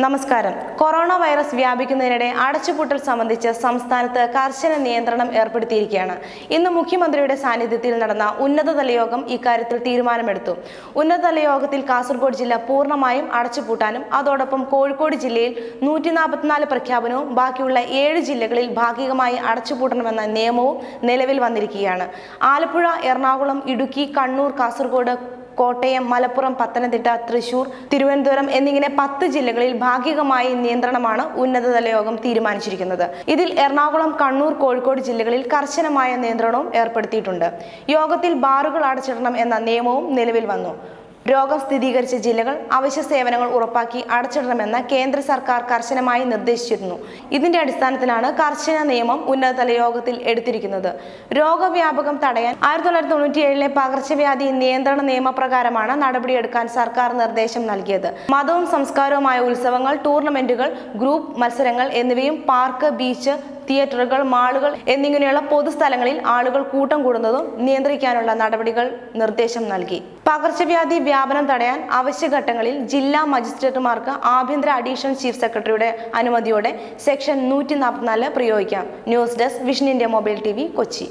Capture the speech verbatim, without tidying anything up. Namaskaram. Coronavirus Vyabikinade, Adachiputal Samandicha, Samstanta, Karsan and Nientranam Airpurikana. In the Mukimandrida Sani the Tilnadana, Unna the Leogam, Ikaritil Tirman Medu. Unna the Leogatil Kasargod Jilla, Purna Mayam, Adachiputanum, Adodapam, Kozhikode Jillil, നൂറ്റി നാൽപ്പത്തിനാല് പ്രഖ്യാപനവും, ബാക്കിയുള്ള ഏഴ് ജില്ലകളിൽ ഭാഗികമായി അടച്ചുപൂട്ടണമെന്ന നിയമവും, നിലവിൽ വന്നിരിക്കുകയാണ്. ആലപ്പുഴ, എറണാകുളം, ഇടുക്കി, കണ്ണൂർ, കാസർഗോഡ് കോട്ടയം മലപ്പുറം പത്തനംതിട്ട തൃശൂർ തിരുവനന്തപുരം എന്നിങ്ങനെ പത്ത് ജില്ലകളിൽ ഭാഗികമായി നിയന്ത്രണമാണ് ഉന്നതതല യോഗം തീരുമാനിച്ചിരിക്കുന്നത്. ഇതിൽ എറണാകുളം കണ്ണൂർ കോഴിക്കോട് ജില്ലകളിൽ കർശനമായ നിയന്ത്രണവും ഏർപ്പെടുത്തിയിട്ടുണ്ട്. യോഗത്തിൽ ബാറുകൾ അടച്ചിടണം എന്ന നിയമവും നിലവിൽ വന്നു. രോഗസ്ഥിരീകരിച്ച ജില്ലകൾ അവശ്യ സേവനങ്ങൾ ഉറപ്പാക്കി അടച്ചിടണമെന്ന കേന്ദ്ര സർക്കാർ കർശനമായി നിർദ്ദേശിച്ചിരുന്നു. ഇതിന്റെ അടിസ്ഥാനത്തിലാണ് കർശന നിയമം ഉന്നതതല യോഗത്തിൽ എടുത്തിരിക്കുന്നത്. രോഗവ്യാപനം തടയാൻ ആയിരത്തി തൊള്ളായിരത്തി തൊണ്ണൂറ്റി ഏഴിലെ പകർച്ചവ്യാധി നിയന്ത്രണ നിയമപ്രകാരമാണ് നടപടിയെടുക്കാൻ സർക്കാർ നിർദ്ദേശം നൽകിയത്. മതവും സംസ്കാരവുമായ ഉത്സവങ്ങൾ, ടൂർണമെന്റുകൾ, ഗ്രൂപ്പ് മത്സരങ്ങൾ എന്നിവയും പാർക്ക്, ബീച്ച്, തിയേറ്ററുകൾ, മാളുകൾ എന്നിങ്ങനെയുള്ള പൊതുസ്ഥലങ്ങളിൽ ആളുകൾ കൂട്ടം കൂടുന്നതും നിയന്ത്രിക്കാനുള്ള നടപടികൾ നിർദ്ദേശം നൽകി. പകർച്ചവ്യാധി വ്യാപനം തടയാൻ ആവശ്യഘട്ടങ്ങളിൽ ജില്ലാ മജിസ്ട്രേറ്റുമാർക്ക് ആഭ്യന്തര അഡീഷണൽ ചീഫ് സെക്രട്ടറിയുടെ അനുമതിയോടെ സെക്ഷൻ നൂറ്റി നാൽപ്പത്തിനാല് പ്രയോഗിക്കാം. News desk vision India mobile T V Kochi.